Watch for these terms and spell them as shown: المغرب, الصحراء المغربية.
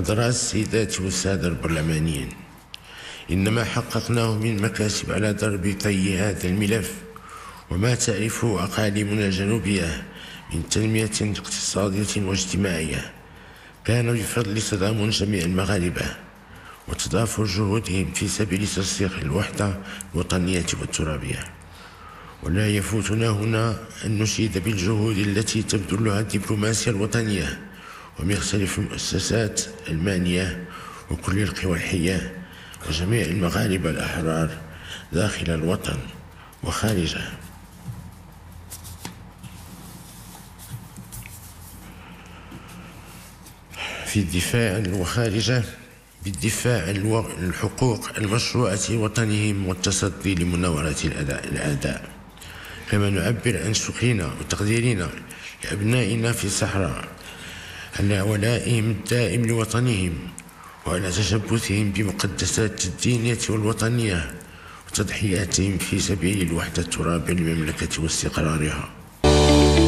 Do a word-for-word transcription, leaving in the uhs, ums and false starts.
حضرات السيدات والسادة البرلمانيين، إن ما حققناه من مكاسب على درب طي هذا الملف وما تعرفه أقاليمنا الجنوبية من تنمية اقتصادية واجتماعية كان بفضل تضامن جميع المغاربة وتضافر جهودهم في سبيل ترسيخ الوحدة الوطنية والترابية. ولا يفوتنا هنا أن نشيد بالجهود التي تبذلها الدبلوماسية الوطنية ومختلف المؤسسات المانية وكل القوى الحية وجميع المغاربة الأحرار داخل الوطن وخارجه. في الدفاع وخارجه بالدفاع عن الحقوق المشروعة لوطنهم والتصدي لمناورة الأعداء. كما نعبر عن شكرنا وتقديرنا لأبنائنا في الصحراء على ولائهم الدائم لوطنهم وعلى تشبثهم بمقدسات الدينية والوطنية وتضحياتهم في سبيل الوحدة الترابية للمملكة واستقرارها.